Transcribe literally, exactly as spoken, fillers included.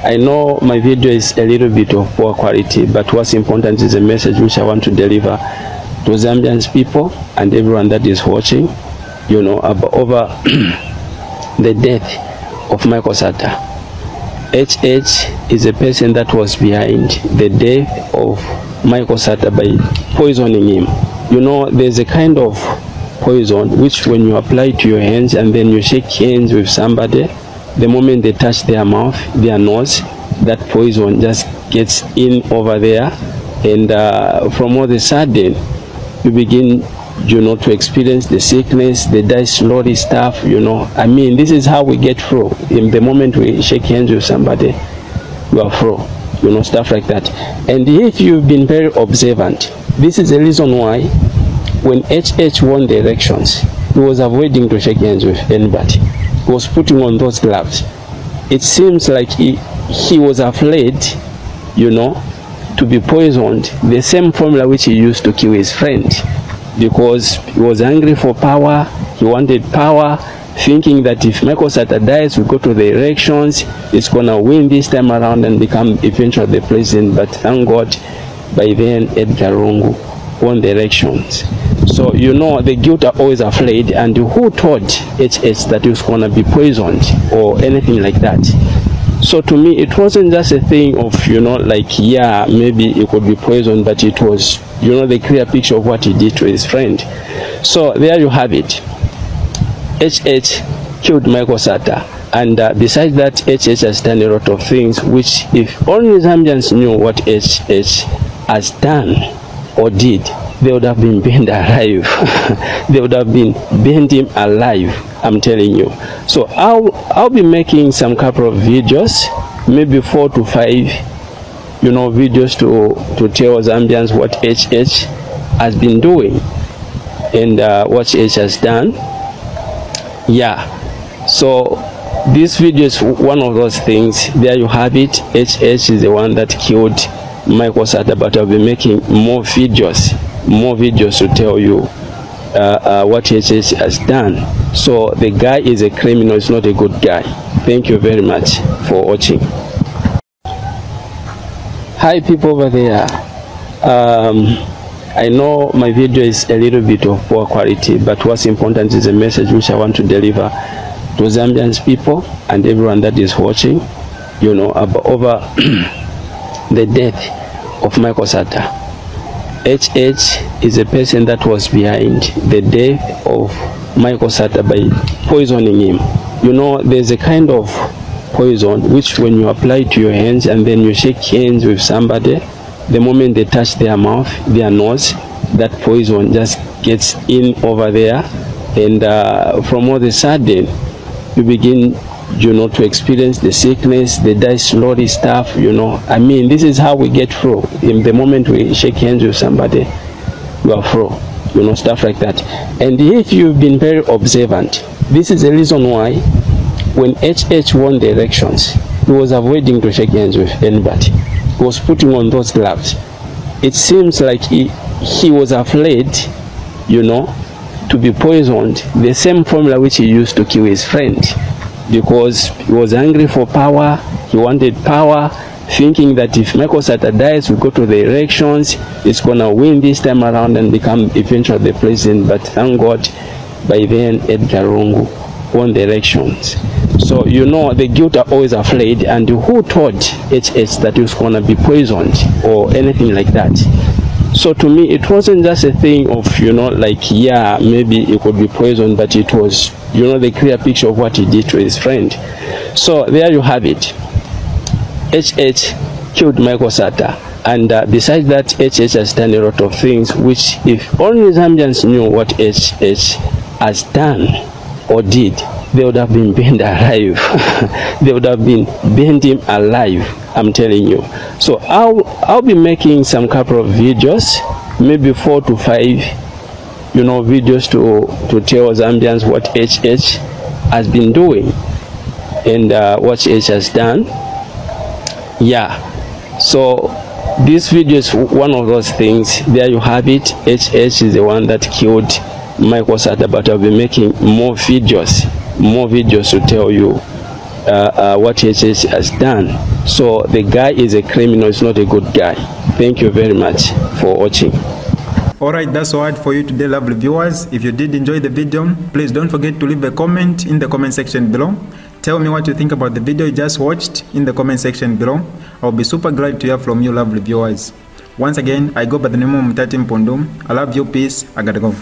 I know my video is a little bit of poor quality, but what's important is the message which I want to deliver to Zambians people and everyone that is watching, you know, about over the death of Michael Sata. H H is a person that was behind the death of Michael Sata by poisoning him. You know, there's a kind of poison which when you apply to your hands and then you shake hands with somebody, the moment they touch their mouth, their nose, that poison just gets in over there, and uh, from all the sudden, you begin, you know, to experience the sickness, the die slowly stuff, you know. I mean, this is how we get through. In the moment we shake hands with somebody, we are through, you know, stuff like that. And if you've been very observant, this is the reason why when H H won the elections, he was avoiding to shake hands with anybody. Was putting on those gloves. It seems like he, he was afraid, you know, to be poisoned, the same formula which he used to kill his friend, because he was angry for power. He wanted power, thinking that if Michael Sata dies, we go to the elections, it's gonna win this time around and become eventually the president. But thank God, by then Edgar Lungu won the elections. So, you know, the guilt are always afraid, and who told H H that he was going to be poisoned or anything like that? So to me, it wasn't just a thing of, you know, like, yeah, maybe he could be poisoned, but it was, you know, the clear picture of what he did to his friend. So there you have it. H H killed Michael Sata. And uh, besides that, H H has done a lot of things which, if only Zambians knew what H H has done or did, they would have been burned alive. They would have been burned him alive, I'm telling you. So I'll, I'll be making some couple of videos, maybe four to five, you know, videos to, to tell Zambians what H H has been doing and uh, what H H has done. Yeah, so this video is one of those things. There you have it. H H is the one that killed Michael Sata, but I'll be making more videos. More videos to tell you uh, uh, what H H has done. So the guy is a criminal, he's not a good guy. Thank you very much for watching. Hi people over there. Um, I know my video is a little bit of poor quality, but what's important is the message which I want to deliver to Zambians people and everyone that is watching, you know, about over the death of Michael Sata. H H is a person that was behind the death of Michael Sata by poisoning him. You know, there's a kind of poison which when you apply to your hands and then you shake hands with somebody, the moment they touch their mouth, their nose, that poison just gets in over there, and uh, from all the sudden, you begin, you know, to experience the sickness, the die slowly stuff, you know. I mean, this is how we get through. In the moment we shake hands with somebody, we are through, you know, stuff like that. And if you've been very observant, this is the reason why when H H won the elections, he was avoiding to shake hands with anybody. He was putting on those gloves. It seems like he, he was afraid, you know, to be poisoned, the same formula which he used to kill his friend, because he was angry for power. He wanted power, thinking that if Michael Sata dies, we go to the elections, it's gonna win this time around and become eventually the president. But thank God, by then Edgar Lungu won the elections. So you know, the guilt are always afraid, and who told H H that he was gonna be poisoned or anything like that? So to me, it wasn't just a thing of, you know, like, yeah, maybe he could be poisoned, but it was, you know, the clear picture of what he did to his friend. So there you have it. H H killed Michael Sata. And uh, besides that, H H has done a lot of things which, if only Zambians knew what H H has done or did, they would have been burned alive. They would have been burned him alive, I'm telling you. So I'll, I'll be making some couple of videos, maybe four to five, you know, videos to, to tell Zambians what H H has been doing and uh, what H H has done. Yeah, so this video is one of those things. There you have it. H H is the one that killed Michael Sata, but I'll be making more videos, more videos to tell you uh, uh, what H H has done. So the guy is a criminal, it's not a good guy. Thank you very much for watching. All right, that's all right for you today, lovely viewers. If you did enjoy the video, please don't forget to leave a comment in the comment section below. Tell me what you think about the video you just watched in the comment section below. I'll be super glad to hear from you, lovely viewers. Once again, I go by the name of Mutati Mpundu. I love you, peace, I gotta go.